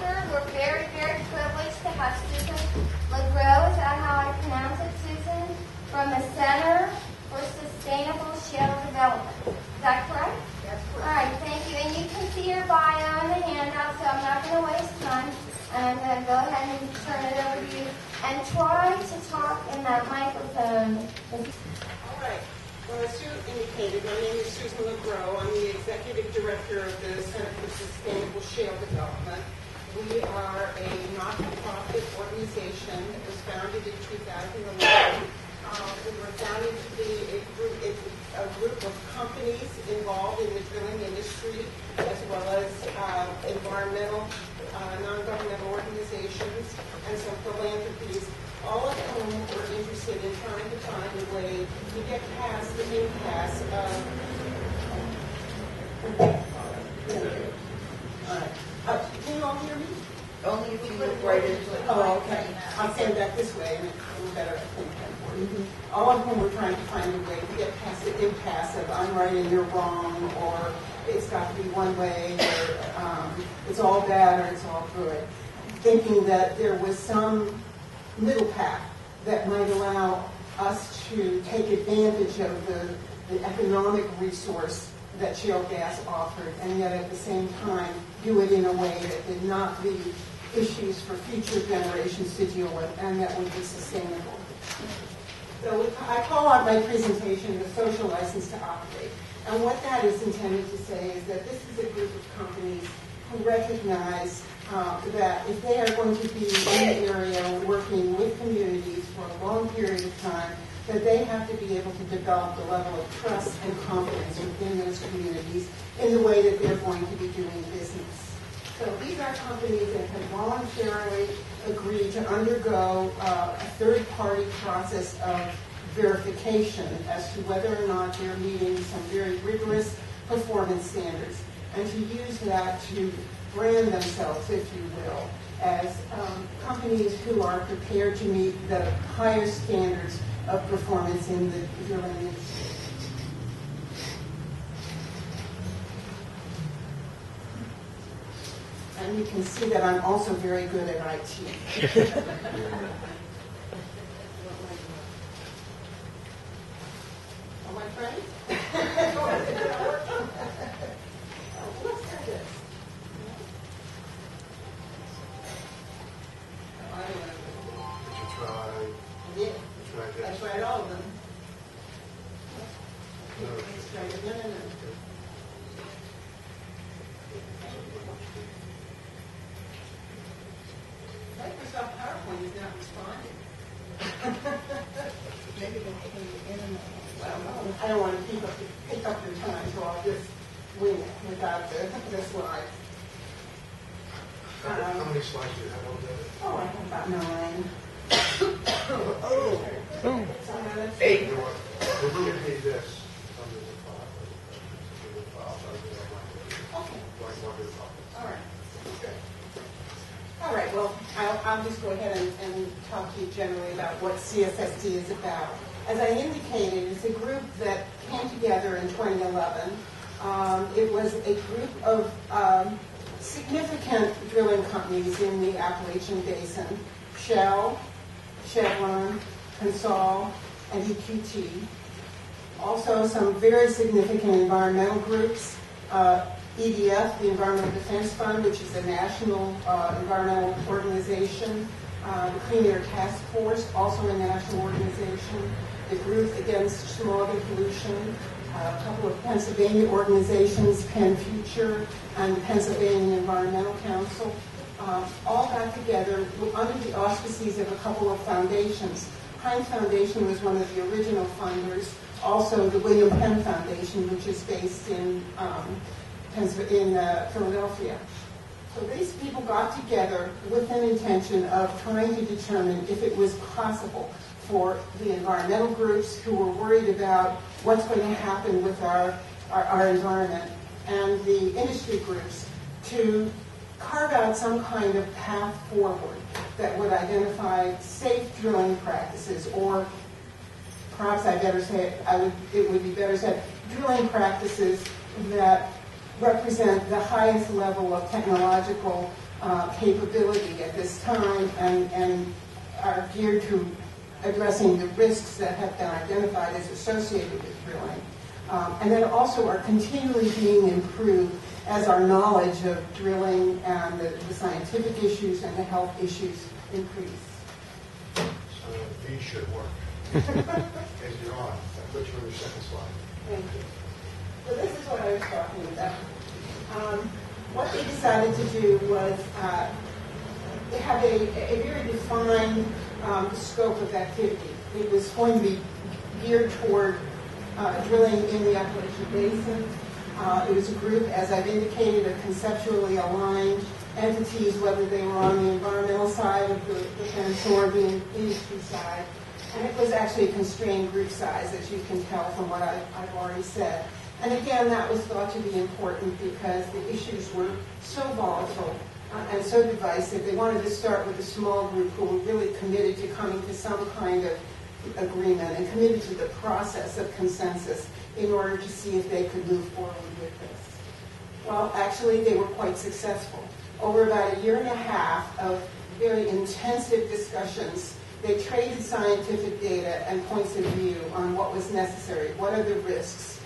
Pittsburgh, we're very, very privileged to have Susan LeGros, is that how I pronounce it, Susan? From the Center for Sustainable Shale Development. Is that correct? That's correct. All right, thank you. And you can see your bio in the handout, so I'm not going to waste time. I'm going to go ahead and turn it over to you. And try to talk in that microphone. All right. Well, as you indicated, my name is Susan LeGros. I'm the Executive Director of the Center for Sustainable Shale Development. We are a not-for-profit organization that was founded in 2011. We were founded to be a group of companies involved in the drilling industry, as well as environmental, non-governmental organizations, and some philanthropies, all of whom were interested in trying to find a way to get past the impasse of... Can you all hear me? Only if you look right into it. Oh, okay. I'll stand back this way and it's a little better, I think, than for you. Mm-hmm. All of whom were trying to find a way to get past the impasse of I'm right and you're wrong, or it's got to be one way, or it's all bad or it's all good, thinking that there was some middle path that might allow us to take advantage of the economic resource that shale gas offered, and yet at the same time do it in a way that did not leave issues for future generations to deal with, and that would be sustainable. So I call on my presentation the social license to operate. And what that is intended to say is that this is a group of companies who recognize that if they are going to be in the area working with communities for a long period of time, that they have to be able to develop the level of trust and confidence within those communities in the way that they're going to be doing business. So these are companies that have voluntarily agreed to undergo a third-party process of verification as to whether or not they're meeting some very rigorous performance standards, and to use that to brand themselves, if you will, as companies who are prepared to meet the higher standards of performance in the drilling industry. And you can see that I'm also very good at IT. Oh, my friend? I tried all of them. No. Microsoft PowerPoint is not responding. Maybe they'll put in the internet. Well, I don't want to pick up your time, so I'll just wing it without the slides. How many slides do you have on that? Oh, I have about 9. Oh. 8. We're going to need this under the file. All right. Okay. All right. Well, I'll just go ahead and talk to you generally about what CSSD is about. As I indicated, it's a group that came together in 2011. It was a group of significant drilling companies in the Appalachian Basin: Shell, Chevron, Consol, and EQT. Also some very significant environmental groups, EDF, the Environmental Defense Fund, which is a national environmental organization, the Clean Air Task Force, also a national organization, the Group Against Smog and Pollution, a couple of Pennsylvania organizations, Penn Future, and the Pennsylvania Environmental Council. All got together under the auspices of a couple of foundations. Heinz Foundation was one of the original funders. Also, the William Penn Foundation, which is based in Philadelphia. So these people got together with an intention of trying to determine if it was possible for the environmental groups who were worried about what's going to happen with our environment and the industry groups to carve out some kind of path forward that would identify safe drilling practices, or perhaps I better say it, it would be better said, drilling practices that represent the highest level of technological capability at this time and are geared to addressing the risks that have been identified as associated with drilling. And then also are continually being improved as our knowledge of drilling and the scientific issues and the health issues increase. So these should work. As you're on, I put you on your second slide. Thank you. So this is what I was talking about. What they decided to do was have a very defined scope of activity. It was going to be geared toward drilling in the Appalachian Basin. It was a group, as I've indicated, of conceptually aligned entities, whether they were on the environmental side of the fence or the industry side. And it was actually a constrained group size, as you can tell from what I've already said. And again, that was thought to be important because the issues were so volatile and so divisive. They wanted to start with a small group who were really committed to coming to some kind of agreement and committed to the process of consensus in order to see if they could move forward with this. Well, actually, they were quite successful. Over about a year and a half of very intensive discussions, they traded scientific data and points of view on what was necessary. What are the risks?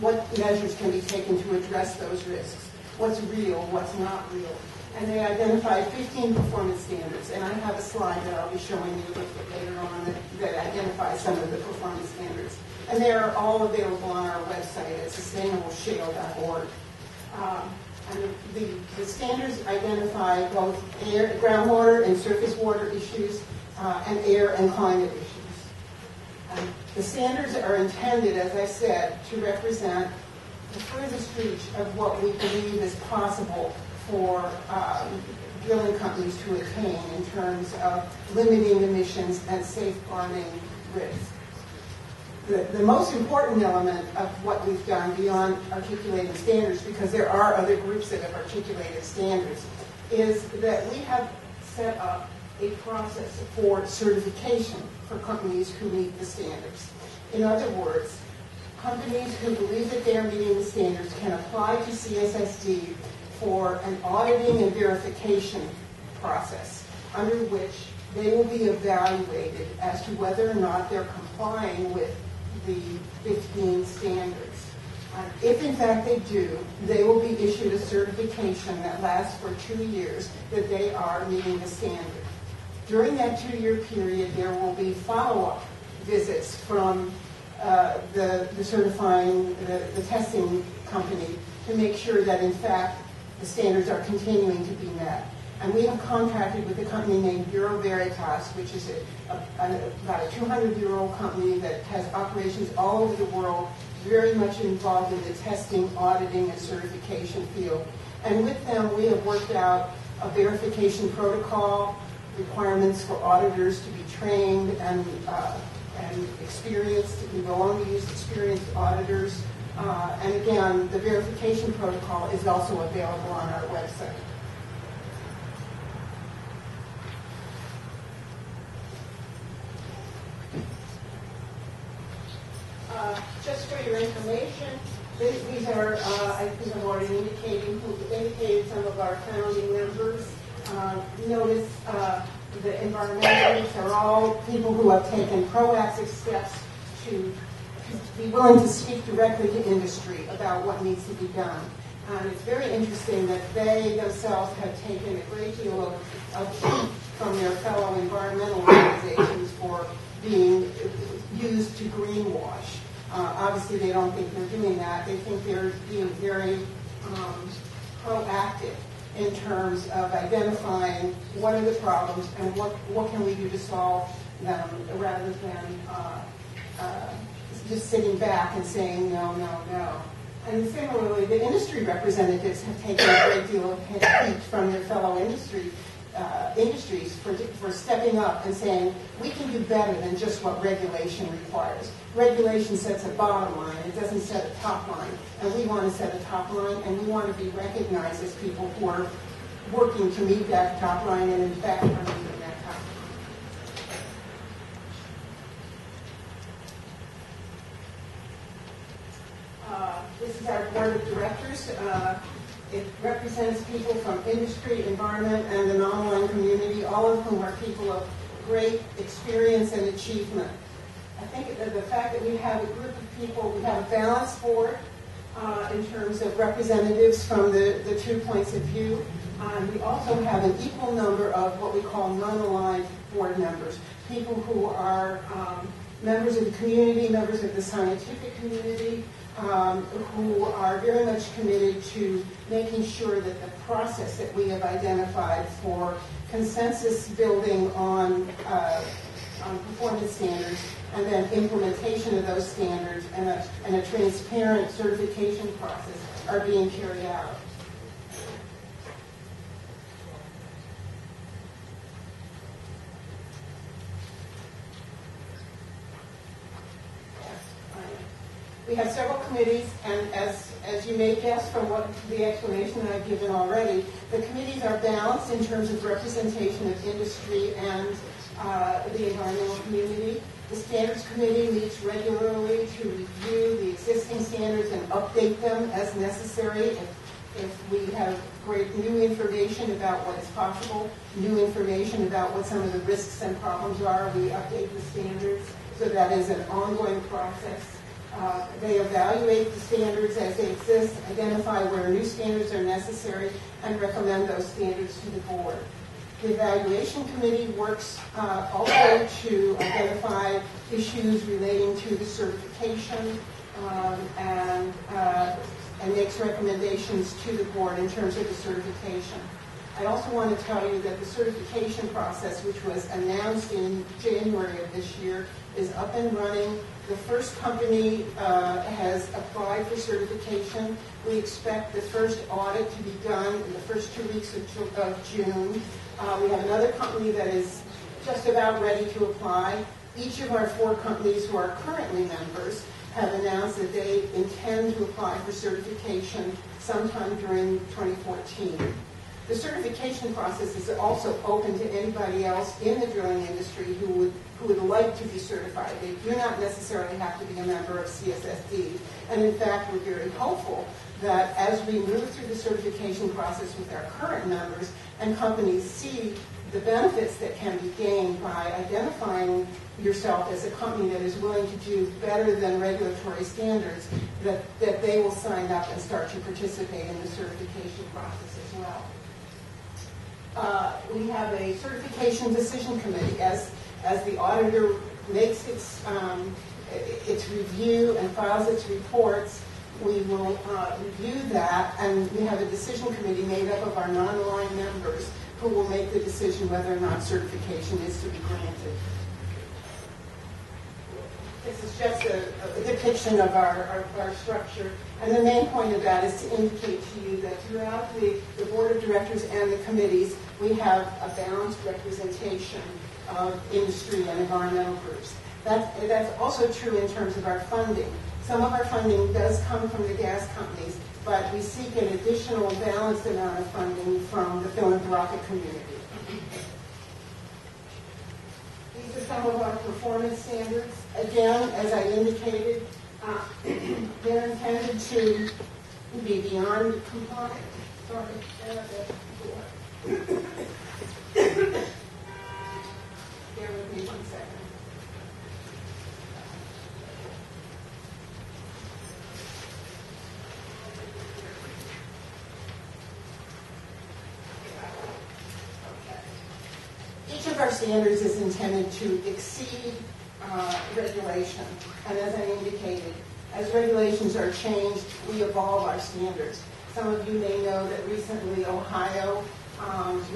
What measures can be taken to address those risks? What's real? What's not real? And they identified 15 performance standards. And I have a slide that I'll be showing you later on that identifies some of the performance standards. And they are all available on our website at sustainableshale.org. And the standards identify both air, groundwater and surface water issues and air and climate issues. The standards are intended, as I said, to represent the furthest reach of what we believe is possible for drilling companies to attain in terms of limiting emissions and safeguarding risk. The most important element of what we've done beyond articulating standards, because there are other groups that have articulated standards, is that we have set up a process for certification for companies who meet the standards. In other words, companies who believe that they are meeting the standards can apply to CSSD for an auditing and verification process under which they will be evaluated as to whether or not they're complying with the 15 standards. If in fact they do, they will be issued a certification that lasts for 2 years that they are meeting the standards. During that 2-year period, there will be follow-up visits from the certifying, the testing company to make sure that, in fact, the standards are continuing to be met. And we have contracted with a company named Bureau Veritas, which is about a 200-year-old company that has operations all over the world, very much involved in the testing, auditing, and certification field. And with them, we have worked out a verification protocol, requirements for auditors to be trained and experienced. We will only use experienced auditors. And again, the verification protocol is also available on our website. Just for your information, these are, I think I've already indicated some of our founding members. Notice the environmentalists are all people who have taken proactive steps to be willing to speak directly to industry about what needs to be done. And it's very interesting that they themselves have taken a great deal of heat from their fellow environmental organizations for being used to greenwash. Obviously, they don't think they're doing that. They think they're being very proactive in terms of identifying what are the problems and what can we do to solve them rather than just sitting back and saying no, no, no. And similarly, the industry representatives have taken a great deal of heat from their fellow industries for stepping up and saying we can do better than just what regulation requires. Regulation sets a bottom line, it doesn't set a top line. And we want to set a top line and we want to be recognized as people who are working to meet that top line and in fact are meeting that top line. This is our board of directors. It represents people from industry, environment, and an online community, all of whom are people of great experience and achievement. I think the fact that we have a group of people, we have a balanced board in terms of representatives from the two points of view. We also have an equal number of what we call non-aligned board members, people who are members of the community, members of the scientific community, who are very much committed to making sure that the process that we have identified for consensus building on performance standards and then implementation of those standards and a transparent certification process are being carried out. We have several committees, and as you may guess from what the explanation that I've given already, the committees are balanced in terms of representation of industry and the environmental community. The Standards Committee meets regularly to review the existing standards and update them as necessary if we have great new information about what is possible, new information about what some of the risks and problems are. We update the standards, so that is an ongoing process. They evaluate the standards as they exist, identify where new standards are necessary, and recommend those standards to the board. The evaluation committee works also to identify issues relating to the certification and makes recommendations to the board in terms of the certification. I also want to tell you that the certification process, which was announced in January of this year, is up and running. The first company has applied for certification. We expect the first audit to be done in the first 2 weeks of June. We have another company that is just about ready to apply. Each of our four companies who are currently members have announced that they intend to apply for certification sometime during 2014. The certification process is also open to anybody else in the drilling industry who would like to be certified. They do not necessarily have to be a member of CSSD. And in fact, we're very hopeful that as we move through the certification process with our current members and companies see the benefits that can be gained by identifying yourself as a company that is willing to do better than regulatory standards, that they will sign up and start to participate in the certification process as well. We have a certification decision committee. As the auditor makes its review and files its reports, we will review that, and we have a decision committee made up of our non-aligned members who will make the decision whether or not certification is to be granted. This is just a depiction of our structure. And the main point of that is to indicate to you that throughout the board of directors and the committees, we have a balanced representation of industry and environmental groups. That's also true in terms of our funding. Some of our funding does come from the gas companies, but we seek an additional balanced amount of funding from the philanthropic community. These are some of our performance standards. Again, as I indicated, they're intended to be beyond compliant. Sorry. Bear with me 1 second. Each of our standards is intended to exceed regulation, and as I indicated, as regulations are changed, we evolve our standards. Some of you may know that recently Ohio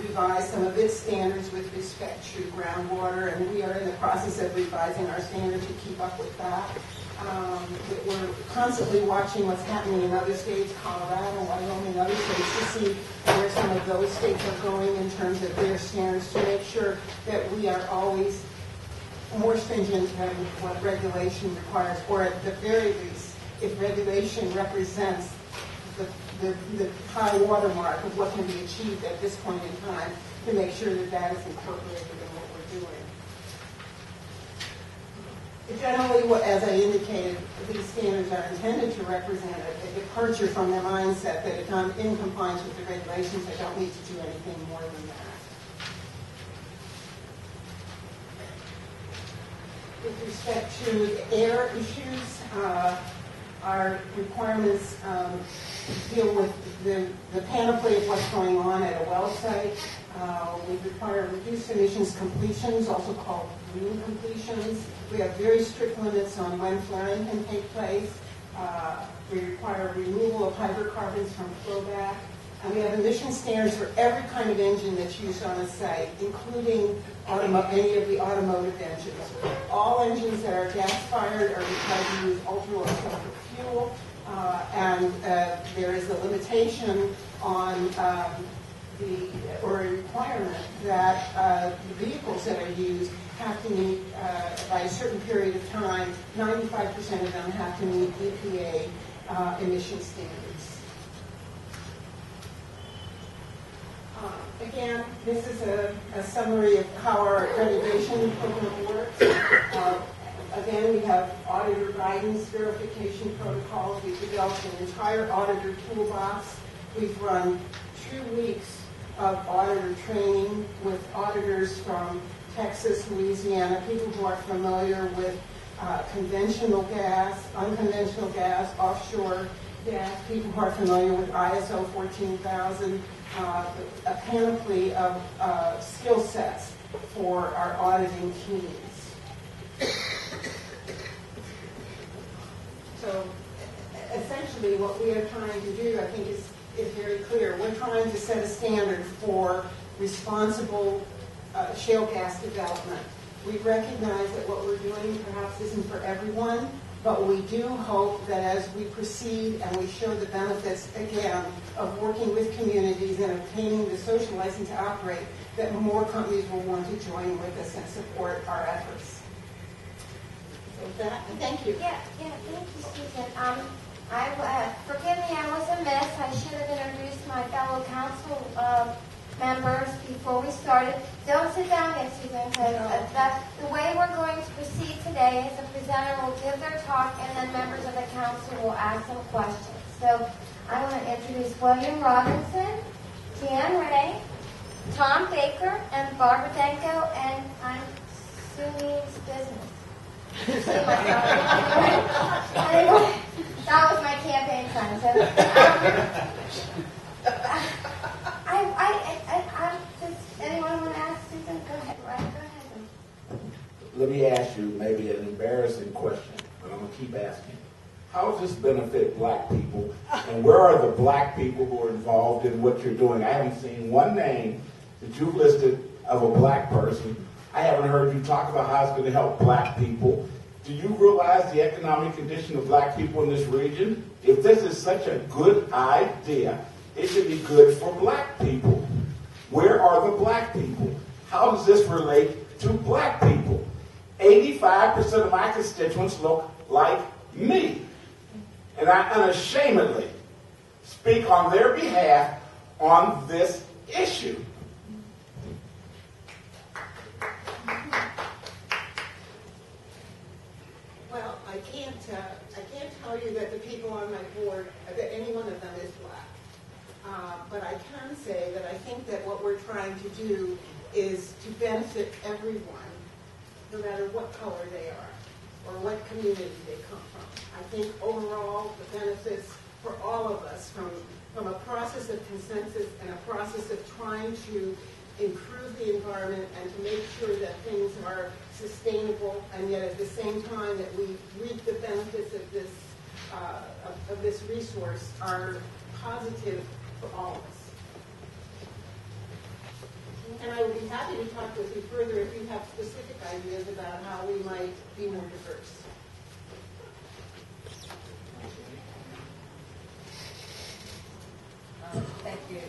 revised some of its standards with respect to groundwater, and we are in the process of revising our standards to keep up with that. We're constantly watching what's happening in other states, Colorado, Wyoming, other states, to see where some of those states are going in terms of their standards to make sure that we are always more stringent than what regulation requires, or at the very least, if regulation represents the high watermark of what can be achieved at this point in time, to make sure that that is incorporated in what we're doing. Generally, as I indicated, these standards are intended to represent a departure from their mindset that if I'm in compliance with the regulations, I don't need to do anything more than that. With respect to air issues, our requirements deal with the panoply of what's going on at a well site. We require reduced emissions completions, also called green completions. We have very strict limits on when flaring can take place. We require removal of hydrocarbons from flowback. And we have emission standards for every kind of engine that's used on a site, including any of the automotive engines. All engines that are gas-fired are required to use ultra-low sulfur fuel, and there is a limitation on a requirement that the vehicles that are used have to meet, by a certain period of time, 95% of them have to meet EPA emission standards. Again, this is a summary of how our accreditation program works. Again, we have auditor guidance verification protocols. We've developed an entire auditor toolbox. We've run 2 weeks of auditor training with auditors from Texas, Louisiana, people who are familiar with conventional gas, unconventional gas, offshore gas, people who are familiar with ISO 14,000, a panoply of skill sets for our auditing teams. So essentially what we are trying to do, I think, is very clear. We're trying to set a standard for responsible shale gas development. We recognize that what we're doing perhaps isn't for everyone, but we do hope that as we proceed and we show the benefits, again, of working with communities and obtaining the social license to operate, that more companies will want to join with us and support our efforts. So with that, thank you. Yeah, thank you, Susan. Forgive me, I was amiss. I should have introduced my fellow council members before we started. Don't sit down yet, Susan, because the way we're going to proceed today is the presenter will give their talk and then members of the council will ask them questions. So I want to introduce William Robinson, Jan Rea, Tom Baker, and Barbara Denko, and I'm Susan's business. That was my campaign plan. So, anyone want to ask Susan? Go ahead, Ryan. Go ahead. Let me ask you maybe an embarrassing question, but I'm going to keep asking. How does this benefit black people? And where are the black people who are involved in what you're doing? I haven't seen one name that you've listed of a black person. I haven't heard you talk about how it's going to help black people. Do you realize the economic condition of black people in this region? If this is such a good idea, it should be good for black people. Where are the black people? How does this relate to black people? 85% of my constituents look like me. And I unashamedly speak on their behalf on this issue. Well, I can't tell you that the people on my board, that any one of them is black. But I can say that I think that what we're trying to do is to benefit everyone, no matter what color they are or what community they come from. I think overall the benefits for all of us from a process of consensus and a process of trying to improve the environment and to make sure that things are sustainable, and yet at the same time that we reap the benefits of this resource are positive for all of us. And I would be happy to talk with you further if you have specific ideas about how we might be more diverse. Thank you.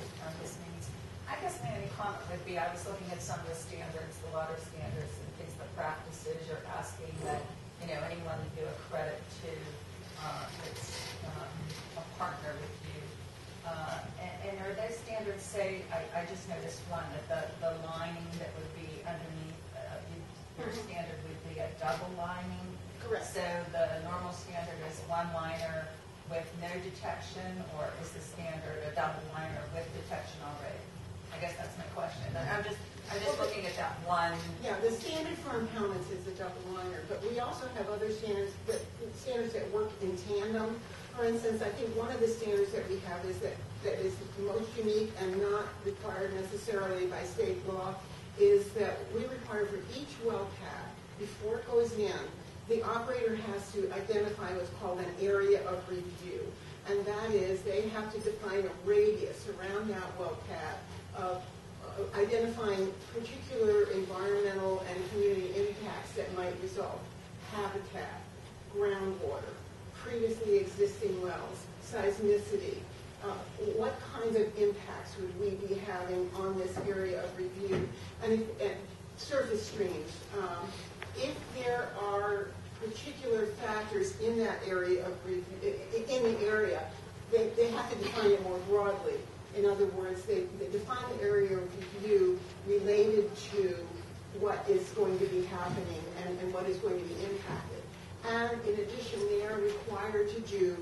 I guess my only comment would be I was looking at some of the standards, the water standards and things, the practices. You're asking that, you know, anyone do a credit to that's a partner with you. And are those standards say, I just noticed one, that the lining that would be underneath your standard would be a double lining Correct. So the normal standard is one liner with no detection, or is the standard a double liner with detection already? I guess that's my question. I'm just looking at that one. Yeah, the standard for impoundments is a double liner, but we also have other standards that work in tandem. For instance, I think one of the standards that we have is that is most unique and not required necessarily by state law is that we require for each well pad, before it goes in, the operator has to identify what's called an area of review. And that is, they have to define a radius around that well pad of identifying particular environmental and community impacts that might result. Habitat, groundwater, previously existing wells, seismicity. What kinds of impacts would we be having on this area of review? And surface streams. If there are particular factors in that area of review, they have to define it more broadly. In other words, they define the area of review related to what is going to be happening and what is going to be impacted. And in addition, they are required to do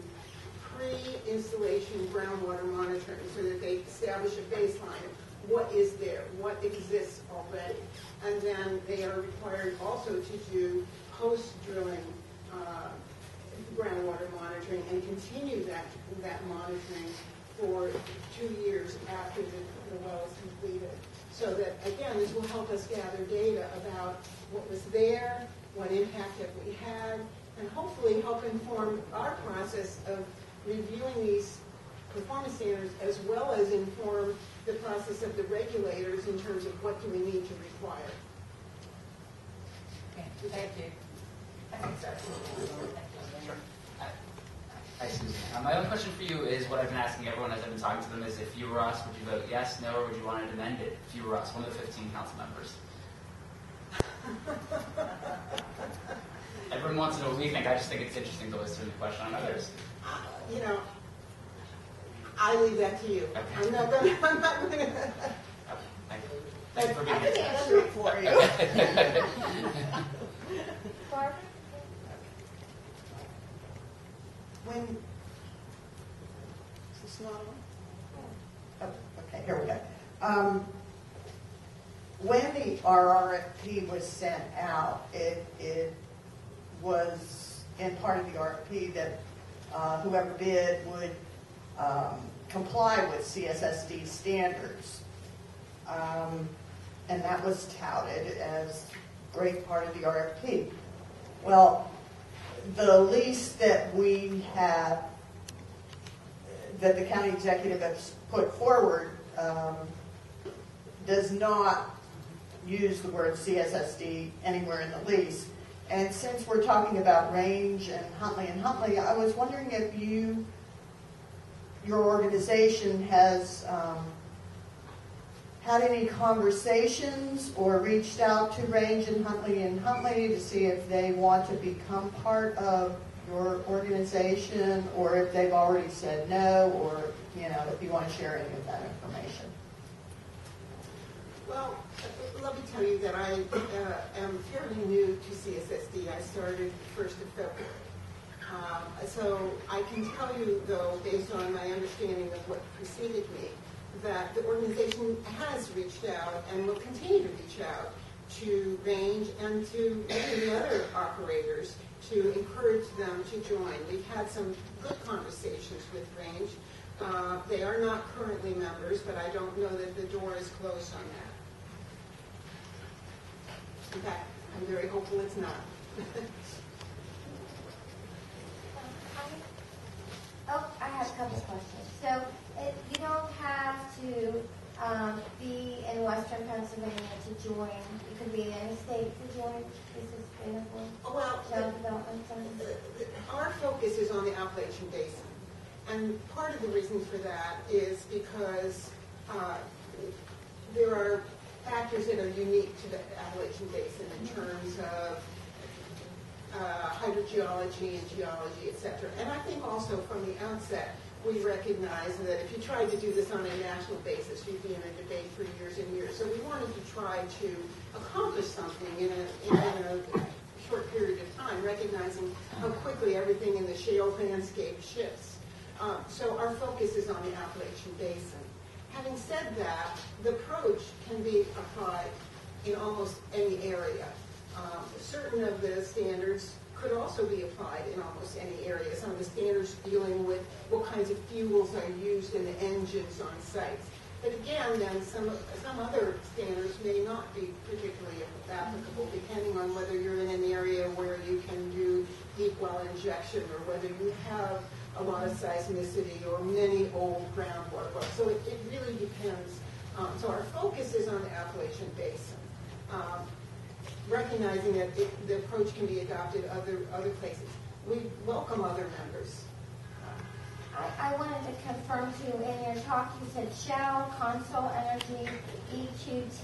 pre-installation groundwater monitoring so that they establish a baseline. What is there? What exists already? And then they are required also to do post-drilling groundwater monitoring and continue that monitoring for 2 years after the well is completed. So that, again, this will help us gather data about what was there, what impact that we had, and hopefully help inform our process of reviewing these performance standards as well as inform the process of the regulators in terms of what do we need to require. Okay, thank you. I think so. Sure. Hi, Susan. My own question for you is what I've been asking everyone as I've been talking to them is, if you were us, would you vote yes, no, or would you want it amended? If you were us, one of the 15 council members. Everyone wants to know what we think. I just think it's interesting to listen to the question on others. You know, I leave that to you. Okay. I'm not going to. Okay, thank you. Thanks for being here. I can answer it for you. Barbara? Is this not on? Oh, okay, here we go. When the RRFP was sent out, it was in part of the RFP that whoever bid would comply with CSSD standards. And that was touted as a great part of the RFP. Well, the lease that we have, that the county executive has put forward, does not use the word CSSD anywhere in the lease. And since we're talking about Range and Huntley, I was wondering if your organization has had any conversations or reached out to Range and Huntley to see if they want to become part of your organization, or if they've already said no, or if you want to share any of that information. Well, let me tell you that I am fairly new to CSSD. I started the 1st of February. So I can tell you, though, based on my understanding of what preceded me, that the organization has reached out and will continue to reach out to Range and to many other operators to encourage them to join. We've had some good conversations with Range. They are not currently members, but I don't know that the door is closed on that. In fact, I'm very hopeful it's not. I have a couple questions. So you don't have to be in Western Pennsylvania to join. You could be in any state to join. This is available. Well, our focus is on the Appalachian Basin. And part of the reason for that is because there are factors that are unique to the Appalachian Basin in terms of hydrogeology and geology, etc. And I think also from the outset, we recognize that if you tried to do this on a national basis, you'd be in a debate for years and years. So we wanted to try to accomplish something in a short period of time, recognizing how quickly everything in the shale landscape shifts. So our focus is on the Appalachian Basin. Having said that, the approach can be applied in almost any area. Certain of the standards could also be applied in almost any area. Some of the standards dealing with what kinds of fuels are used in the engines on sites. But again, then some other standards may not be particularly applicable, depending on whether you're in an area where you can do deep well injection, or whether you have a lot of seismicity or many old groundwater wells. So it really depends. So our focus is on the Appalachian Basin, recognizing that the approach can be adopted other places. We welcome other members. I wanted to confirm to you, in your talk, you said Shell, Consol Energy, EQT,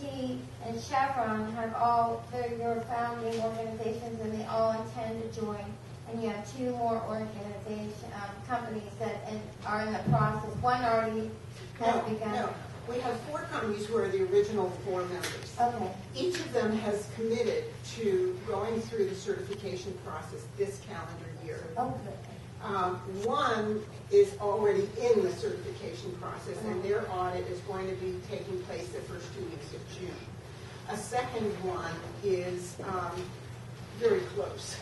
and Chevron have all, they're your founding organizations, and they all intend to join. And you have two more organization companies that are in the process. One already has begun. No, we have four companies who are the original four members. Okay. Each of them has committed to going through the certification process this calendar year. Okay. One is already in the certification process, and their audit is going to be taking place the first 2 weeks of June. A second one is very close.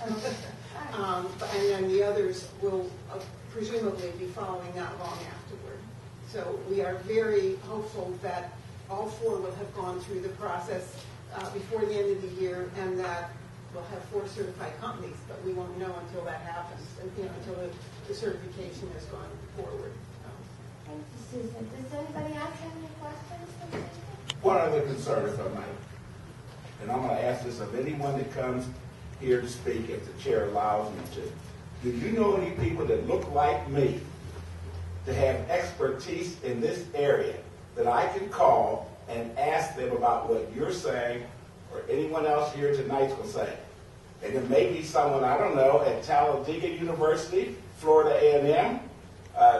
And then the others will presumably be following not long afterward. So we are very hopeful that all four will have gone through the process before the end of the year, and that we'll have four certified companies, but we won't know until that happens, until the certification has gone forward. Thank you, Susan. Does anybody ask any questions? One other concern, if I might, and I'm going to ask this of anyone that comes here to speak, if the chair allows me to. Do you know any people that look like me that have expertise in this area that I can call and ask them about what you're saying, or anyone else here tonight will say? And it may be someone, I don't know, at Talladega University, Florida A&M.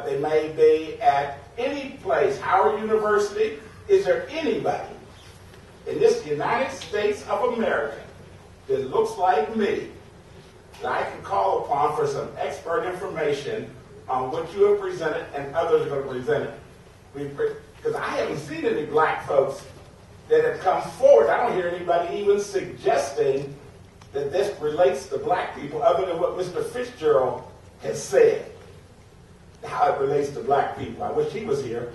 They may be at any place, Howard University. Is there anybody in this United States of America that looks like me that I can call upon for some expert information on what you have presented and others are going to present it? Because I haven't seen any black folks that have come forward. I don't hear anybody even suggesting that this relates to black people, other than what Mr. Fitzgerald has said, how it relates to black people. I wish he was here.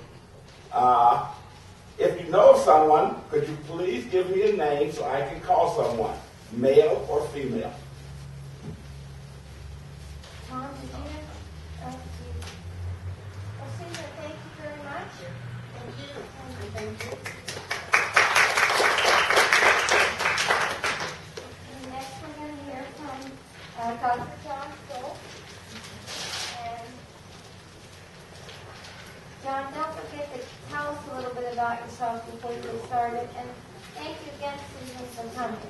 If you know someone, could you please give me a name so I can call someone, male or female? Tom, did you have? Well, Susan, thank you very much. Thank you. Thank you. Dr. John Stoltz. And John, don't forget to tell us a little bit about yourself before you get started. And thank you again, Susan, for coming.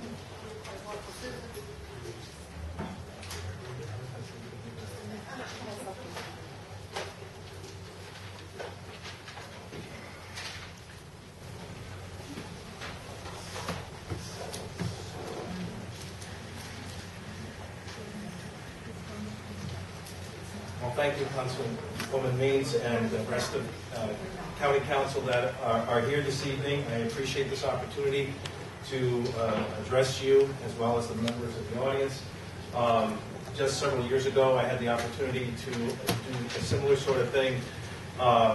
Thank you, Councilwoman Means, and the rest of County Council that are here this evening. I appreciate this opportunity to address you as well as the members of the audience. Just several years ago, I had the opportunity to do a similar sort of thing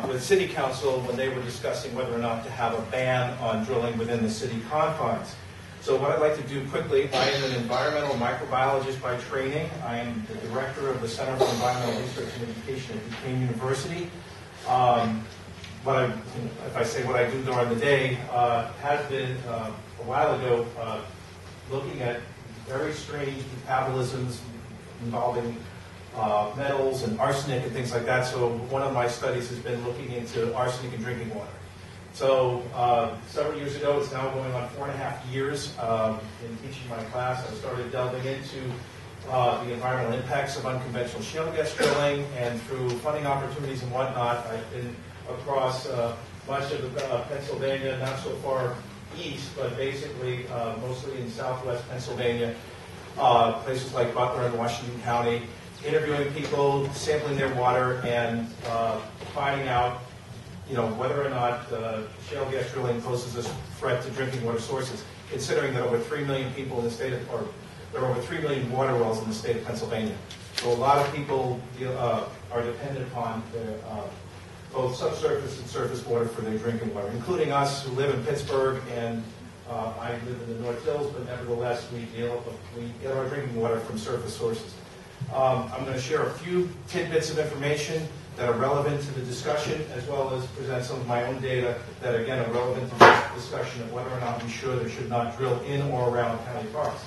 with City Council when they were discussing whether or not to have a ban on drilling within the city confines. So what I'd like to do quickly, I am an environmental microbiologist by training. I am the director of the Center for Environmental Research and Education at Duquesne University. If I say what I do during the day, has been a while ago looking at very strange metabolisms involving metals and arsenic and things like that. So one of my studies has been looking into arsenic in drinking water. So several years ago, it's now going on 4.5 years in teaching my class, I started delving into the environmental impacts of unconventional shale gas drilling, and through funding opportunities and whatnot, I've been across much of Pennsylvania, not so far east, but basically mostly in southwest Pennsylvania, places like Butler and Washington County, interviewing people, sampling their water, and finding out, you know, whether or not shale gas drilling poses a threat to drinking water sources, considering that over 3 million people in the state of, or there are over 3 million water wells in the state of Pennsylvania. So a lot of people are dependent upon their, both subsurface and surface water for their drinking water, including us who live in Pittsburgh, and I live in the North Hills, but nevertheless we get our drinking water from surface sources. I'm going to share a few tidbits of information that are relevant to the discussion, as well as present some of my own data that, again, are relevant to the discussion of whether or not we should or should not drill in or around county parks.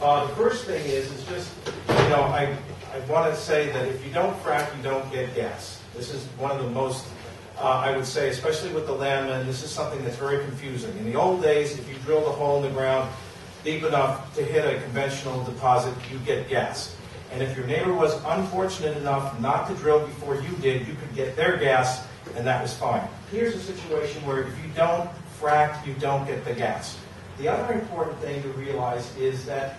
The first thing is just, you know, I want to say that if you don't frack, you don't get gas. This is one of the most, I would say, especially with the landmen, this is something that's very confusing. In the old days, if you drilled a hole in the ground deep enough to hit a conventional deposit, you get gas. And if your neighbor was unfortunate enough not to drill before you did, you could get their gas, and that was fine. Here's a situation where if you don't frack, you don't get the gas. The other important thing to realize is that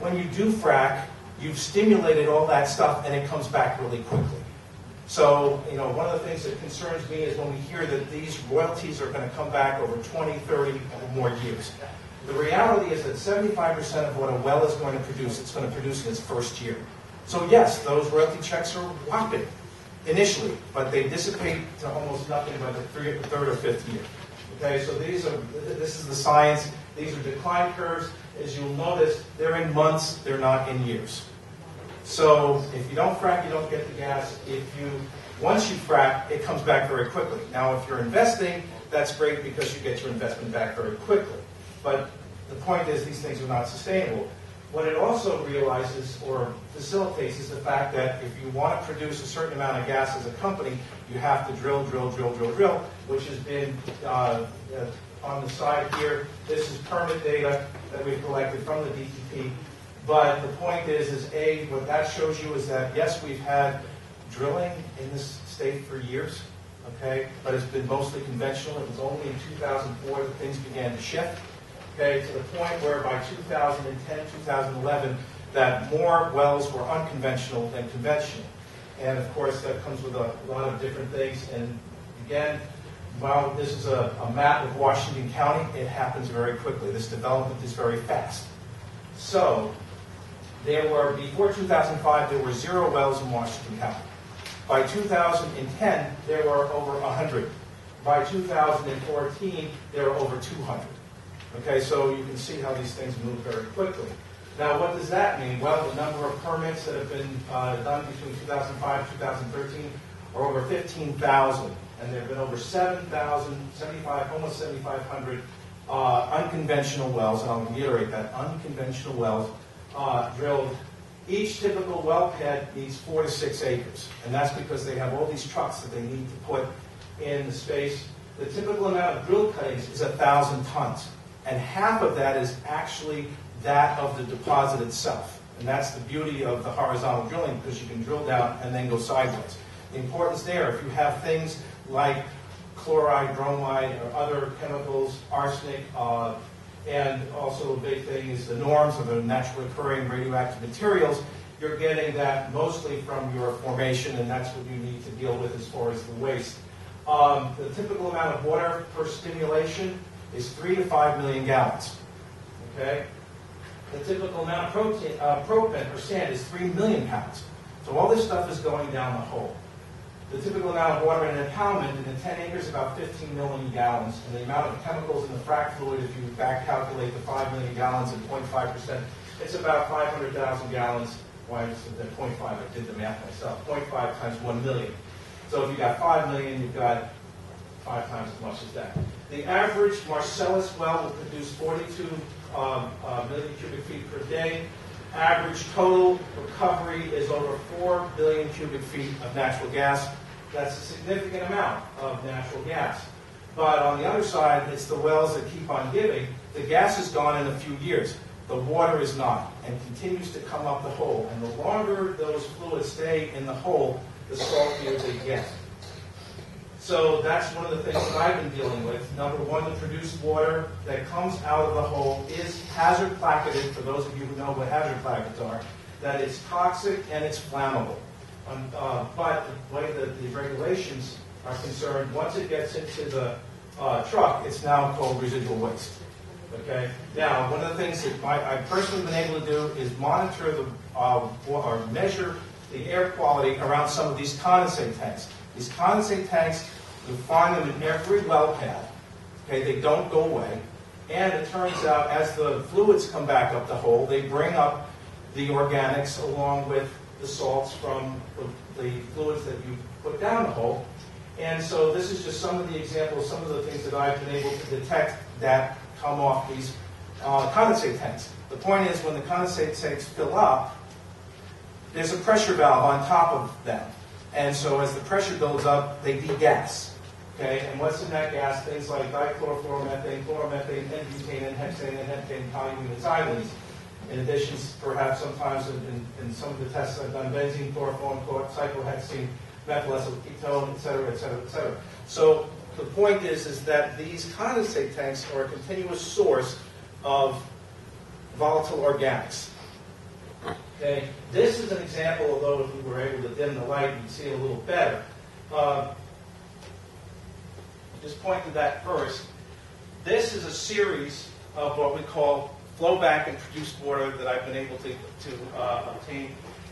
when you do frack, you've stimulated all that stuff, and it comes back really quickly. So, you know, one of the things that concerns me is when we hear that these royalties are going to come back over 20, 30, or more years. The reality is that 75% of what a well is going to produce, it's going to produce in its first year. So yes, those royalty checks are whopping initially, but they dissipate to almost nothing by the third or fifth year. Okay, so this is the science. These are decline curves. As you'll notice, they're in months, they're not in years. So if you don't frack, you don't get the gas. Once you frack, it comes back very quickly. Now, if you're investing, that's great because you get your investment back very quickly. But the point is these things are not sustainable. What it also realizes or facilitates is the fact that if you want to produce a certain amount of gas as a company, you have to drill, drill, drill, drill, drill, which has been on the side here. This is permit data that we've collected from the DEP. But the point is A, what that shows you is that, yes, we've had drilling in this state for years, okay, but it's been mostly conventional. It was only in 2004 that things began to shift. Okay, to the point where by 2010, 2011, that more wells were unconventional than conventional. And of course, that comes with a lot of different things. And again, while this is a map of Washington County, it happens very quickly. This development is very fast. So, there were, before 2005, there were 0 wells in Washington County. By 2010, there were over 100. By 2014, there were over 200. Okay, so you can see how these things move very quickly. Now, what does that mean? Well, the number of permits that have been done between 2005 and 2013 are over 15,000, and there have been over 7,500 unconventional wells, and I'll reiterate that, unconventional wells drilled. Each typical well pad needs 4 to 6 acres, and that's because they have all these trucks that they need to put in the space. The typical amount of drill cuttings is 1,000 tons. And half of that is actually that of the deposit itself. And that's the beauty of the horizontal drilling, because you can drill down and then go sideways. The importance there, if you have things like chloride, bromide, or other chemicals, arsenic, and also a big thing is the norms of the naturally occurring radioactive materials, you're getting that mostly from your formation, and that's what you need to deal with as far as the waste. The typical amount of water per stimulation is 3 to 5 million gallons. Okay, the typical amount of protein, propane or sand is 3 million pounds. So all this stuff is going down the hole. The typical amount of water in an impoundment in the 10 acres is about 15 million gallons, and the amount of chemicals in the frac fluid, if you back calculate the 5 million gallons and 0.5%, it's about 500,000 gallons. Why is it 0.5? I did the math myself. 0.5 times 1 million. So if you got 5 million, you've got 5 times as much as that. The average Marcellus well will produce 42 million cubic feet per day. Average total recovery is over 4 billion cubic feet of natural gas. That's a significant amount of natural gas. But on the other side, it's the wells that keep on giving. The gas is gone in a few years. The water is not, and continues to come up the hole. And the longer those fluids stay in the hole, the saltier they get. So that's one of the things that I've been dealing with. Number one, the produced water that comes out of the hole is hazard placketed, for those of you who know what hazard plackets are, that it's toxic and it's flammable. But the way that the regulations are concerned, once it gets into the truck, it's now called residual waste. Okay. Now, one of the things that I've personally been able to do is monitor the or measure the air quality around some of these condensate tanks. These condensate tanks, you find them in every well pad. Okay, they don't go away. And it turns out, as the fluids come back up the hole, they bring up the organics along with the salts from the fluids that you put down the hole. And so this is just some of the examples, some of the things that I've been able to detect that come off these condensate tanks. The point is, when the condensate tanks fill up, there's a pressure valve on top of them. And so as the pressure builds up, they degas. Okay? And what's in that gas? Things like dichlorofluoromethane, chloromethane, and butane, and hexane, and heptane, toluene, and xylenes. In addition, perhaps sometimes in some of the tests I've done, benzene, chloroform, cyclohexene, methyl ethyl ketone, et cetera, et cetera, et cetera. So the point is that these condensate tanks are a continuous source of volatile organics. Okay. This is an example, although if we were able to dim the light, you'd see it a little better. Just point to that first. This is a series of what we call flowback and produced water that I've been able to obtain.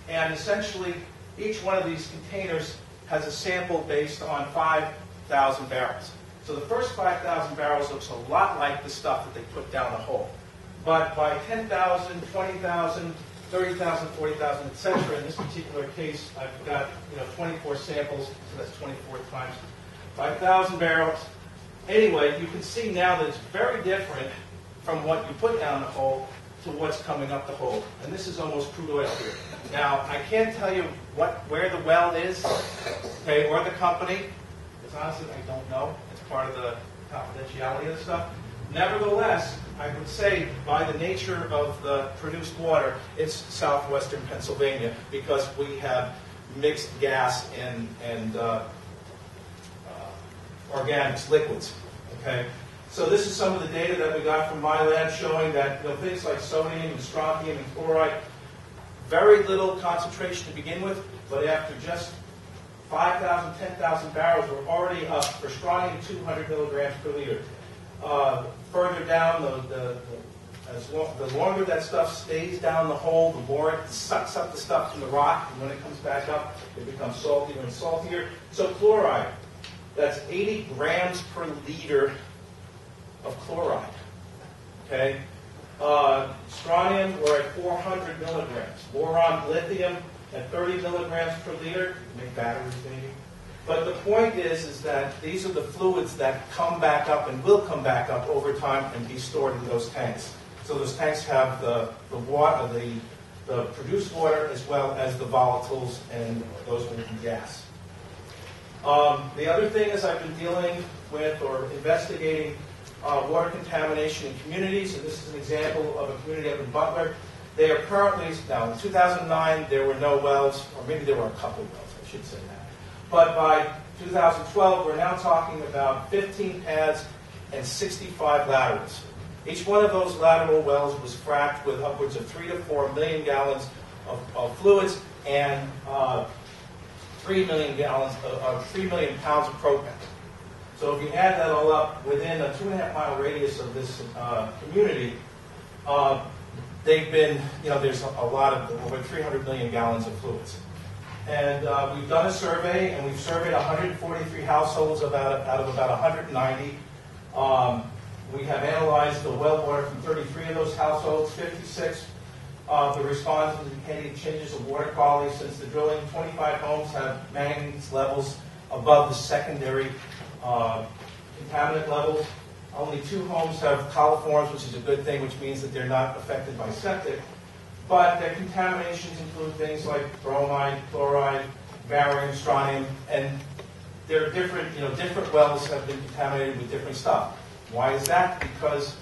And essentially, each one of these containers has a sample based on 5,000 barrels. So the first 5,000 barrels looks a lot like the stuff that they put down the hole. But by 10,000, 20,000, 30,000, 40,000, et cetera. In this particular case, I've got 24 samples, so that's 24 times 5,000 barrels. Anyway, you can see now that it's very different from what you put down the hole to what's coming up the hole. And this is almost crude oil here. Now, I can't tell you where the well is, okay, or the company, because honestly, I don't know. It's part of the confidentiality of the stuff. Nevertheless, I would say, by the nature of the produced water, it's southwestern Pennsylvania, because we have mixed gas and organics, liquids. Okay? So this is some of the data that we got from my lab showing that things like sodium and strontium and chloride, very little concentration to begin with, but after just 5,000, 10,000 barrels, we're already up for strontium 200 milligrams per liter. Further down, the longer that stuff stays down the hole, the more it sucks up the stuff from the rock, and when it comes back up, it becomes saltier and saltier. So chloride, that's 80 grams per liter of chloride. Okay, strontium, we're at 400 milligrams. Boron, lithium, at 30 milligrams per liter. Make batteries, maybe. But the point is that these are the fluids that come back up and will come back up over time and be stored in those tanks. So those tanks have the water, the produced water, as well as the volatiles and those with the gas. The other thing is I've been dealing with or investigating water contamination in communities. And this is an example of a community up in Butler. They are currently, now in 2009, there were no wells, or maybe there were a couple of wells, I should say that. But by 2012, we're now talking about 15 pads and 65 laterals. Each one of those lateral wells was fracked with upwards of 3 to 4 million gallons of fluids and 3 million pounds of propane. So if you add that all up, within a 2.5 mile radius of this community, they've been, there's a lot of over 300 million gallons of fluids. And we've done a survey, and we've surveyed 143 households out of about 190. We have analyzed the well water from 33 of those households, 56 of the respondents indicated changes of water quality since the drilling. 25 homes have manganese levels above the secondary contaminant levels. Only 2 homes have coliforms, which is a good thing, which means that they're not affected by septic. But their contaminations include things like bromide, chloride, barium, strontium, and there are different, different wells have been contaminated with different stuff. Why is that? Because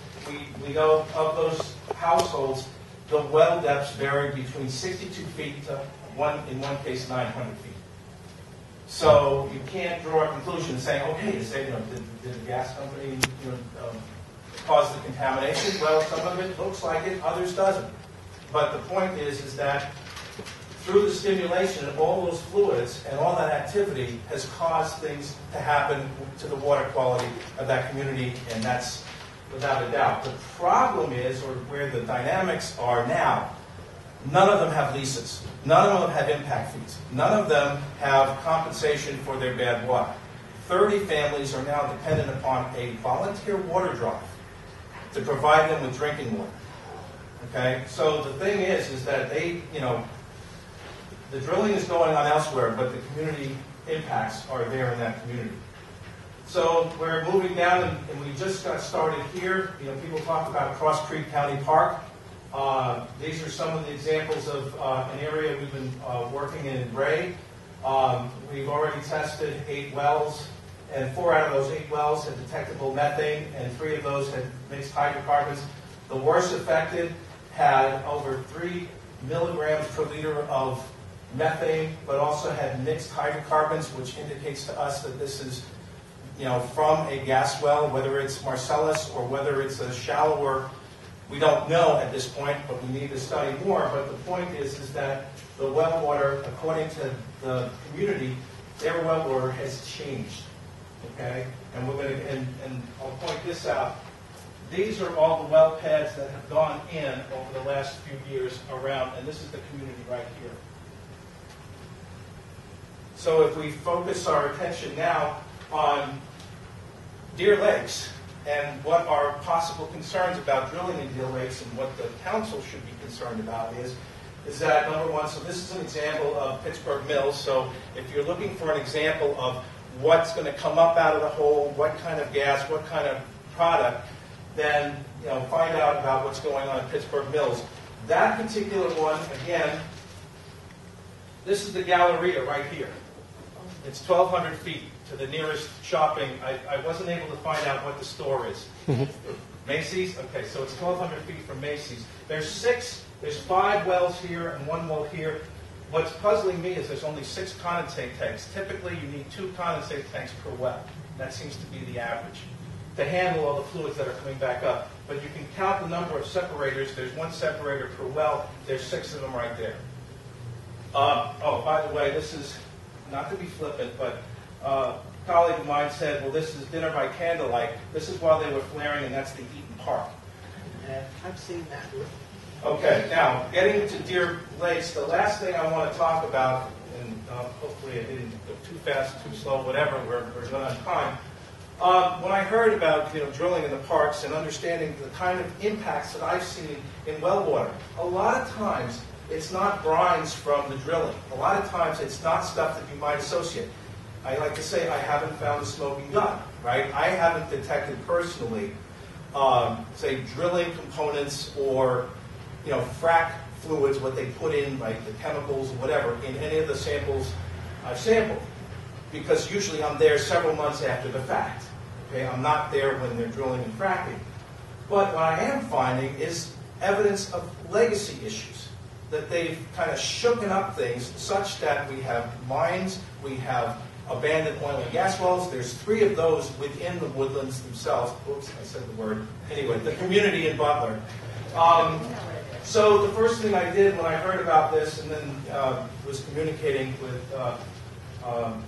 we know of those households, the well depths vary between 62 feet to in one case 900 feet. So you can't draw a conclusion saying, okay, you say, you know, did the gas company, you know, cause the contamination? Well, some of it looks like it, others doesn't. But the point is that through the stimulation of all those fluids and all that activity has caused things to happen to the water quality of that community, and that's without a doubt. The problem is, or where the dynamics are now, none of them have leases. None of them have impact fees. None of them have compensation for their bad water. 30 families are now dependent upon a volunteer water drive to provide them with drinking water. Okay? So the thing is that they, you know, the drilling is going on elsewhere, but the community impacts are there in that community. So we're moving down, and we just got started here. You know, people talk about Cross Creek County Park. These are some of the examples of an area we've been working in Rea. We've already tested 8 wells, and 4 out of those 8 wells had detectable methane, and 3 of those had mixed hydrocarbons. The worst affected had over 3 milligrams per liter of methane, but also had mixed hydrocarbons, which indicates to us that this is, you know, from a gas well, whether it's Marcellus or whether it's a shallower, we don't know at this point, but we need to study more. But the point is that the well water, according to the community, their well water has changed. Okay, and we're going to, and I'll point this out. These are all the well pads that have gone in over the last few years around, and this is the community right here. So if we focus our attention now on Deer Lakes and what are possible concerns about drilling in Deer Lakes, and what the council should be concerned about is that, number one, so this is an example of Pittsburgh Mills. So if you're looking for an example of what's going to come up out of the hole, what kind of gas, what kind of product, then, you know, find out about what's going on at Pittsburgh Mills. That particular one, again, this is the Galleria right here. It's 1,200 feet to the nearest shopping. I wasn't able to find out what the store is. Macy's? Okay, so it's 1,200 feet from Macy's. There's 5 wells here and 1 well here. What's puzzling me is there's only 6 condensate tanks. Typically, you need 2 condensate tanks per well. That seems to be the average to handle all the fluids that are coming back up. But you can count the number of separators. There's 1 separator per well. There's 6 of them right there. Oh, by the way, this is, not to be flippant, but a colleague of mine said, well, this is dinner by candlelight. This is while they were flaring, and that's the Eaton Park. I've seen that. Okay, now, getting to Deer Lakes, the last thing I want to talk about, and hopefully I didn't go too fast, too slow, whatever, we're going on time. When I heard about, you know, drilling in the parks and understanding the kind of impacts that I've seen in well water, a lot of times it's not brines from the drilling. A lot of times it's not stuff that you might associate. I like to say I haven't found a smoking gun, right? I haven't detected personally, say, drilling components or, you know, frack fluids, what they put in, like the chemicals or whatever, in any of the samples I've sampled. Because usually I'm there several months after the fact. Okay, I'm not there when they're drilling and fracking. But what I am finding is evidence of legacy issues, that they've kind of shooken up things such that we have mines, we have abandoned oil and gas wells. There's 3 of those within the woodlands themselves. Oops, I said the word. Anyway, the community in Butler. So the first thing I did when I heard about this, and then was communicating with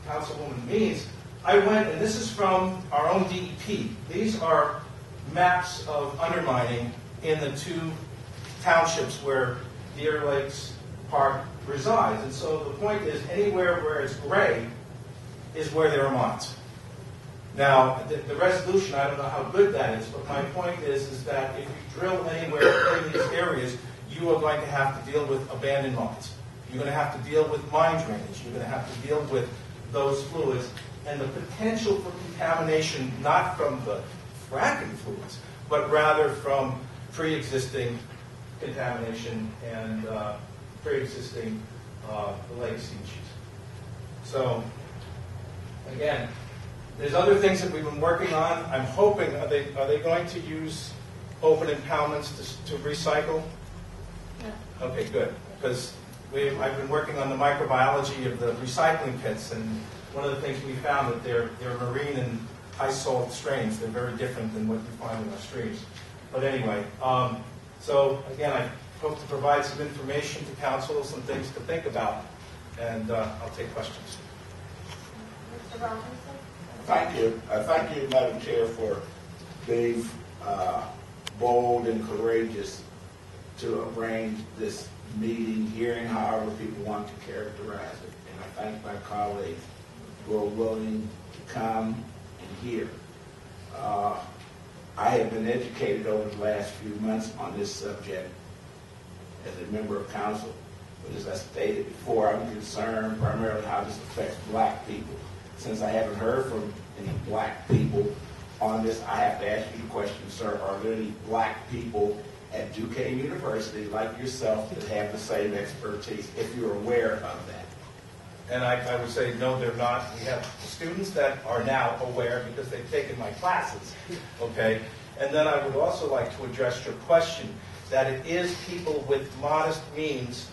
Councilwoman Means, I went, and this is from our own DEP. These are maps of undermining in the 2 townships where Deer Lakes Park resides. And so the point is, anywhere where it's gray is where there are mines. Now, the resolution, I don't know how good that is, but my point is that if you drill anywhere in these areas, you are going to have to deal with abandoned mines. You're going to have to deal with mine drainage. You're going to have to deal with those fluids. And the potential for contamination, not from the fracking fluids, but rather from pre-existing contamination and pre-existing legacy issues. So, again, there's other things that we've been working on. I'm hoping, are they going to use open impoundments to recycle? Yeah. Okay, good, because I've been working on the microbiology of the recycling pits, and one of the things we found that they're marine and high salt strains. They're very different than what you find in our streams. But anyway, so again, I hope to provide some information to council, some things to think about, and I'll take questions. Mr. Robinson? Thank you. I thank you, Madam Chair, for being bold and courageous to arrange this meeting, hearing however people want to characterize it. And I thank my colleagues who are willing to come and hear. I have been educated over the last few months on this subject as a member of council. But as I stated before, I'm concerned primarily how this affects black people. Since I haven't heard from any black people on this, I have to ask you the question, sir, are there any black people at Duquesne University like yourself that have the same expertise, if you're aware of that? And I would say, no, they're not. We have students that are now aware because they've taken my classes, okay? And then I would also like to address your question that it is people with modest means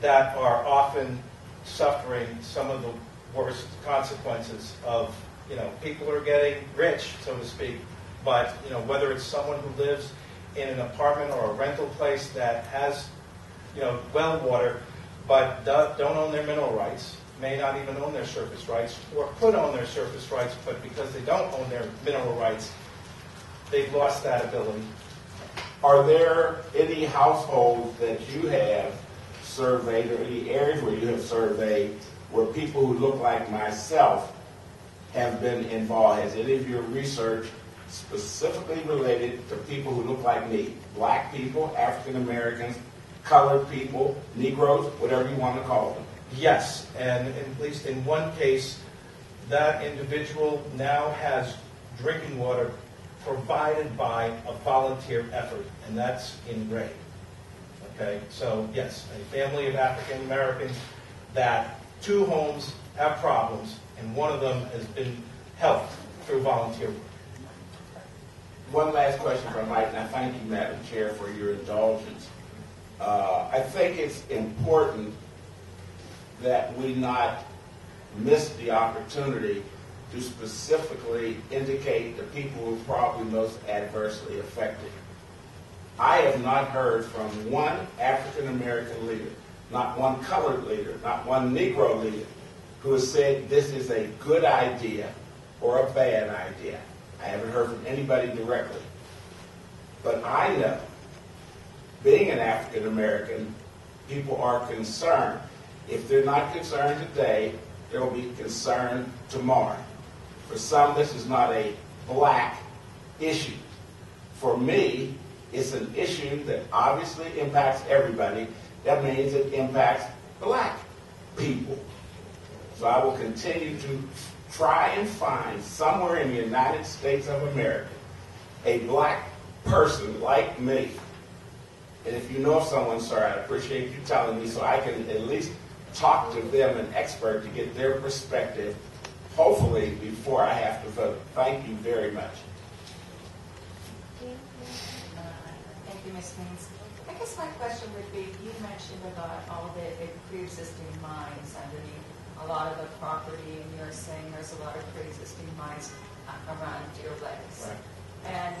that are often suffering some of the worst consequences of, you know, people are getting rich, so to speak, but, you know, whether it's someone who lives in an apartment or a rental place that has, you know, well water, but don't own their mineral rights, may not even own their surface rights, or could own their surface rights, but because they don't own their mineral rights, they've lost that ability. Are there any households that you have surveyed, or any areas where you have surveyed, where people who look like myself have been involved? Has any of your research specifically related to people who look like me? Black people, African Americans, colored people, Negroes, whatever you want to call them. Yes, and at least in one case, that individual now has drinking water provided by a volunteer effort, and that's in Ray. Okay, so yes, a family of African Americans that two homes have problems, and one of them has been helped through volunteer work. One last question if I might, and I thank you, Madam Chair, for your indulgence. I think it's important that we not miss the opportunity to specifically indicate the people who are probably most adversely affected. I have not heard from one African-American leader, not one colored leader, not one Negro leader, who has said this is a good idea or a bad idea. I haven't heard from anybody directly. But I know, being an African American, people are concerned. If they're not concerned today, there will be concern tomorrow. For some, this is not a black issue. For me, it's an issue that obviously impacts everybody. That means it impacts black people. So I will continue to try and find somewhere in the United States of America a black person like me. And if you know of someone, sir, I'd appreciate you telling me so I can at least talk to them, an expert, to get their perspective, hopefully, before I have to vote. Thank you very much. Thank you, Ms. Haynes. I guess my question would be, you mentioned about all the pre-existing mines underneath a lot of the property, and you're saying there's a lot of pre-existing mines around Deer Lakes. Right. And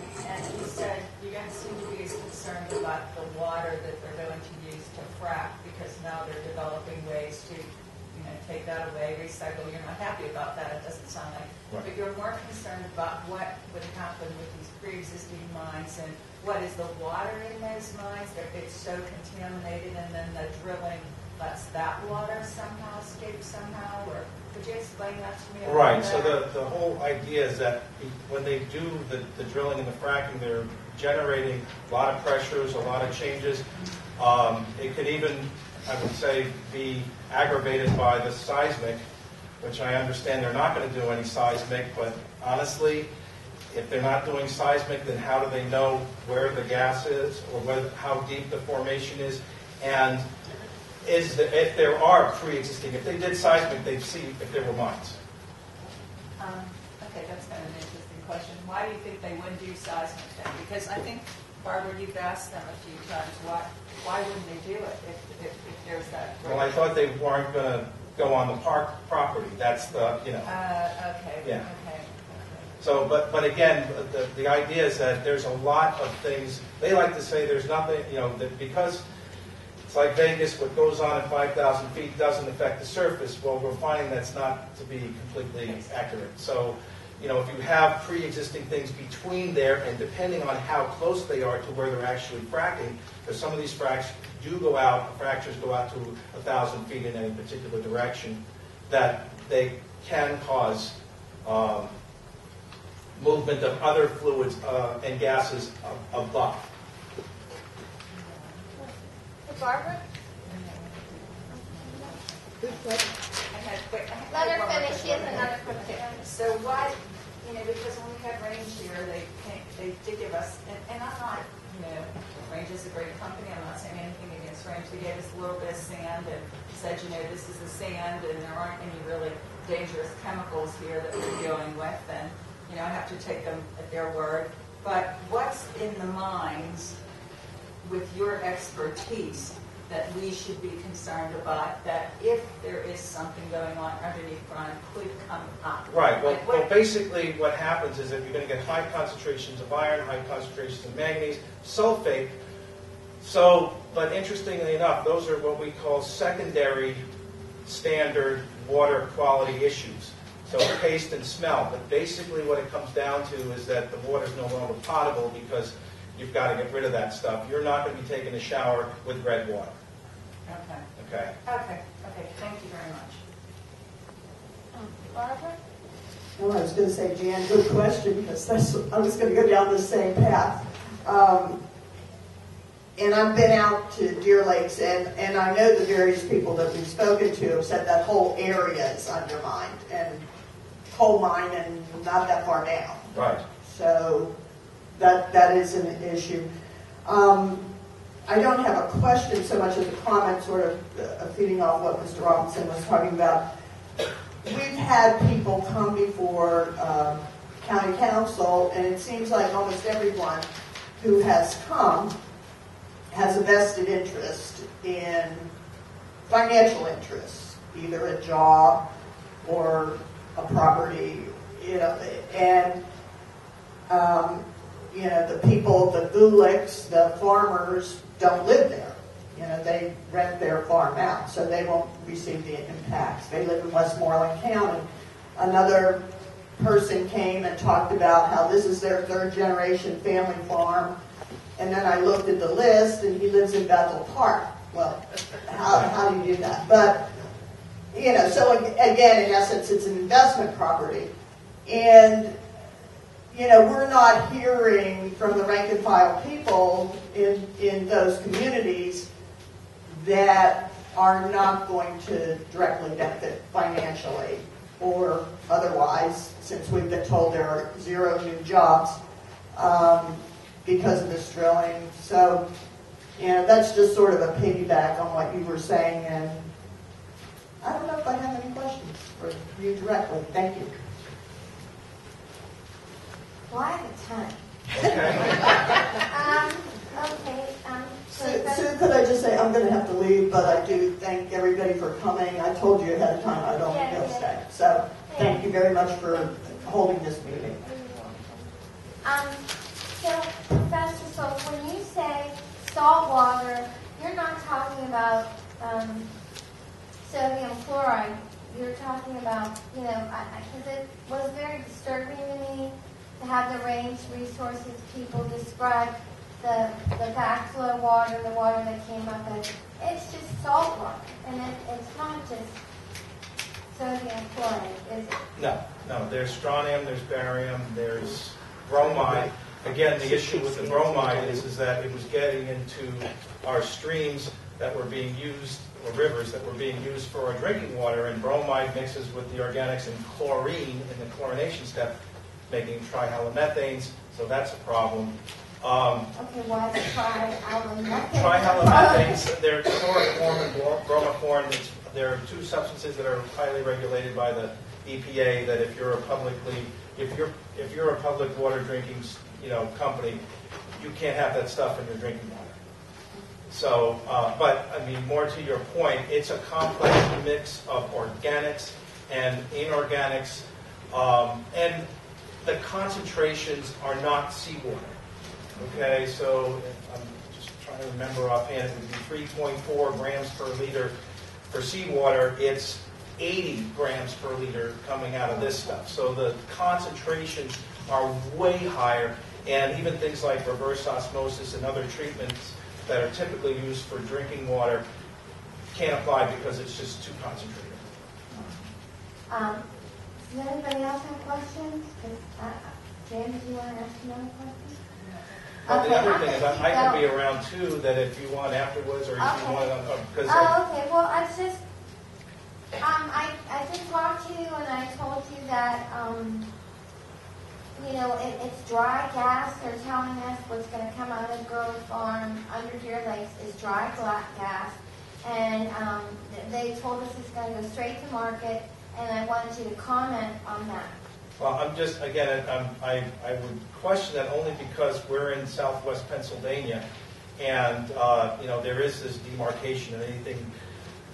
you said you don't seem to be as concerned about the water that they're going to use to frack, because now they're developing ways to, you know, take that away, recycle. You're not happy about that, it doesn't sound like. Right. But you're more concerned about what would happen with these pre-existing mines and what is the water in those mines. It's so contaminated, and then the drilling lets that water somehow escape somehow, or could you explain that to me? Right, so the whole idea is that when they do the drilling and the fracking, they're generating a lot of pressures, a lot of changes. It could even, I would say, be aggravated by the seismic, which I understand they're not going to do any seismic, but honestly, if they're not doing seismic, then how do they know where the gas is or how deep the formation is? And if there are pre-existing, if they did seismic, they'd see if there were mines. Okay, that's kind of an interesting question. Why do you think they wouldn't do seismic then? Because I think, Barbara, you've asked them a few times, why wouldn't they do it if there's that? Well, I thought they weren't going to go on the park property. That's the, you know. Okay. Yeah. Okay. So, but again, the idea is that there's a lot of things. They like to say there's nothing, you know, that because it's like Vegas, what goes on at 5,000 feet doesn't affect the surface. Well, we're finding that's not to be completely accurate. So, you know, if you have pre-existing things between there, and depending on how close they are to where they're actually fracking, because some of these fracks do go out, fractures go out to 1,000 feet in any particular direction, that they can cause movement of other fluids and gases above. Barbara? Good question. Let her finish. She has another question. So why, you know, because when we had Range here, they did give us, and I'm not, you know, Range is a great company. I'm not saying anything against Range. They gave us a little bit of sand and said, you know, this is the sand, and there aren't any really dangerous chemicals here that we're dealing with, and, you know, I have to take them at their word. But what's in the minds with your expertise that we should be concerned about, that if there is something going on underneath ground, could come up? Right. Well, well, basically what happens is that you're going to get high concentrations of iron, high concentrations of manganese, sulfate. So, but interestingly enough, those are what we call secondary standard water quality issues. So taste and smell. But basically what it comes down to is that the water is no longer potable because you've got to get rid of that stuff. You're not going to be taking a shower with red water. Okay. Okay. Okay. Okay. Thank you very much. Barbara? Well, I was going to say, Jan, good question, because that's, I'm just going to go down the same path. And I've been out to Deer Lakes, and I know the various people that we've spoken to have said that whole area is undermined, and coal mine and not that far down. Right. So that is an issue. I don't have a question so much as a comment, sort of feeding off what Mr. Robinson was talking about. We've had people come before County Council, and it seems like almost everyone who has come has a vested interest in financial interests, either a job or a property, you know, and you know, the people, the Gulicks, the farmers don't live there. You know, they rent their farm out, so they won't receive the impacts. They live in Westmoreland County. Another person came and talked about how this is their third-generation family farm, and then I looked at the list, and he lives in Bethel Park. Well, how do you do that? But, you know, so again, in essence, it's an investment property. And you know, we're not hearing from the rank and file people in those communities that are not going to directly benefit financially or otherwise, since we've been told there are zero new jobs because of this drilling. So, you know, that's just sort of a piggyback on what you were saying, and I don't know if I have any questions for you directly. Thank you. Why the time? Okay. So could I just say I'm going to have to leave, but I do thank everybody for coming. I told you ahead of time I don't want to stay. So thank you very much for holding this meeting. So, Professor Stoltz, when you say salt water, you're not talking about sodium chloride. You're talking about, you know, because it was very disturbing to me to have the Range Resources people describe the backflow water, the water that came up, and it's just salt water, and it's not just sodium chloride, is it? No, no. There's strontium, there's barium, there's bromide. Again, the issue with the bromide is that it was getting into our streams that were being used, or rivers that were being used for our drinking water, and bromide mixes with the organics and chlorine in the chlorination step, making trihalomethanes, so that's a problem. Okay, why is trihalomethanes? Trihalomethanes, they're chloroform and bromoform. There are two substances that are highly regulated by the EPA. That if you're a public public water drinking, you know, company, you can't have that stuff in your drinking water. So, but I mean, more to your point, it's a complex mix of organics and inorganics, and the concentrations are not seawater. Okay, so I'm just trying to remember offhand, it would be 3.4 grams per liter for seawater. It's 80 grams per liter coming out of this stuff. So the concentrations are way higher, and even things like reverse osmosis and other treatments that are typically used for drinking water can't apply because it's just too concentrated. Does anybody else have questions? James, do you want to ask another question? But the other thing is, I can be around too, that if you want afterwards, or if you want to, because well, I just talked to you and I told you that you know, it's dry gas. They're telling us what's going to come out of Grove Farm under Deer Lakes is dry gas, and they told us it's going to go straight to market. And I wanted you to comment on that. Well, I'm just, again, I would question that only because we're in southwest Pennsylvania, and, you know, there is this demarcation of anything,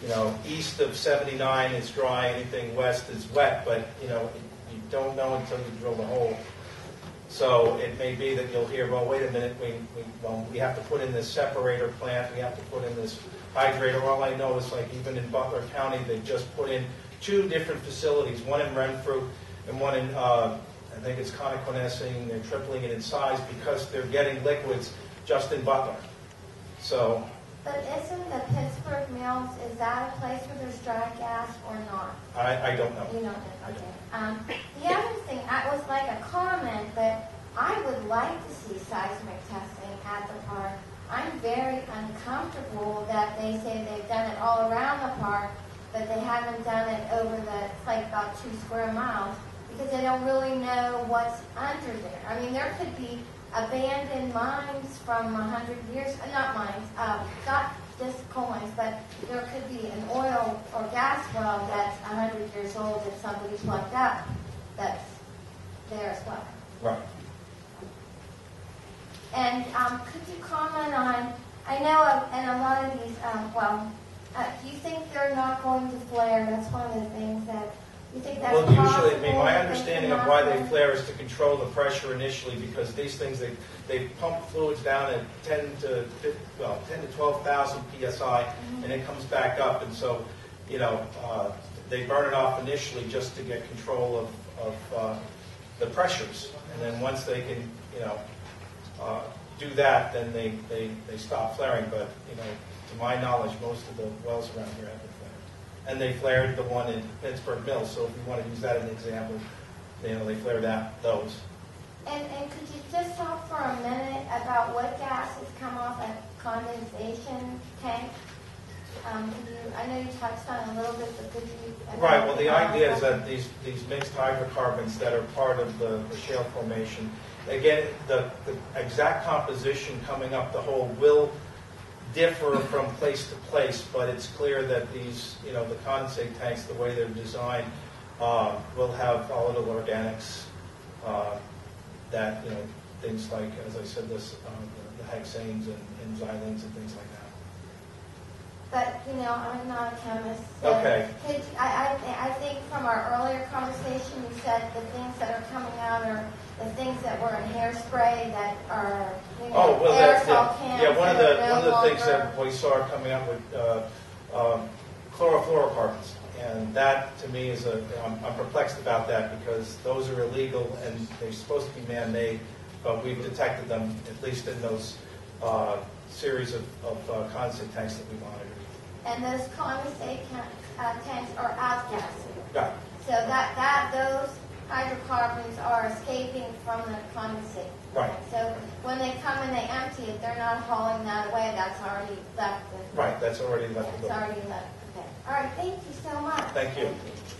you know, east of 79 is dry, anything west is wet, but, you know, you don't know until you drill the hole. So it may be that you'll hear, well, wait a minute, we have to put in this separator plant, we have to put in this hydrator. All I know is, like, even in Butler County, they just put in two different facilities, one in Renfrew and one in, I think it's Conoconesing. They're tripling it in size because they're getting liquids just in Butler. So. But isn't the Pittsburgh Mills, is that a place where there's dry gas or not? I don't know. You don't know. Okay. The other thing, that was like a comment, but I would like to see seismic testing at the park. I'm very uncomfortable that they say they've done it all around the park, but they haven't done it over the, it's like about 2 square miles, because they don't really know what's under there. I mean, there could be abandoned mines from 100 years, not mines, not just coal mines, but there could be an oil or gas well that's 100 years old that somebody plucked up that's there as well. Right. And could you comment on, I know in a lot of these, do you think they're not going to flare? That's one of the things that you think that's possible. Well, usually, I mean, my understanding of why they flare is to control the pressure initially, because these things, they pump fluids down at 10 to 12,000 psi, mm-hmm. and it comes back up. And so, you know, they burn it off initially just to get control of the pressures. And then once they can, you know, do that, then they stop flaring. But, you know, to my knowledge, most of the wells around here have been flared. And they flared the one in Pittsburgh Mills, so if you want to use that as an example, you know, they flared out those. And could you just talk for a minute about what gas has come off a condensation tank? I know you touched on a little bit, but could you... Right, well, the idea is that these mixed hydrocarbons that are part of the shale formation, again, the exact composition coming up the hole will differ from place to place, but it's clear that these, you know, the condensate tanks, the way they're designed, will have volatile organics that, you know, things like, as I said, this the hexanes and xylenes and things like that. But, you know, I'm not a chemist. So okay. I think from our earlier conversation, you said the things that are coming out are the things that were in hairspray that are, you know, aerosol cans. Yeah, one of the things that we saw coming out with chlorofluorocarbons, and that to me is I'm perplexed about that because those are illegal and they're supposed to be man-made, but we've detected them at least in those series of condensate tanks that we monitored. And those condensate tanks are outgassing. Yeah. So those hydrocarbons are escaping from the condensate. Right. So when they come and they empty it, they're not hauling that away. That's already left. Right. That's already left. Okay. All right. Thank you so much. Thank you.